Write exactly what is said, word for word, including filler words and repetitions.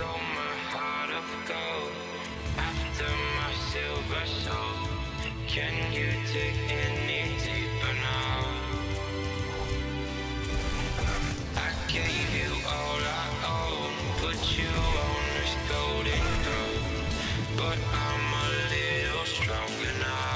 stole my heart of gold after my silver soul. Can you dig any deeper now? I gave you all I own, put you on this golden throne, but I'm a little stronger now.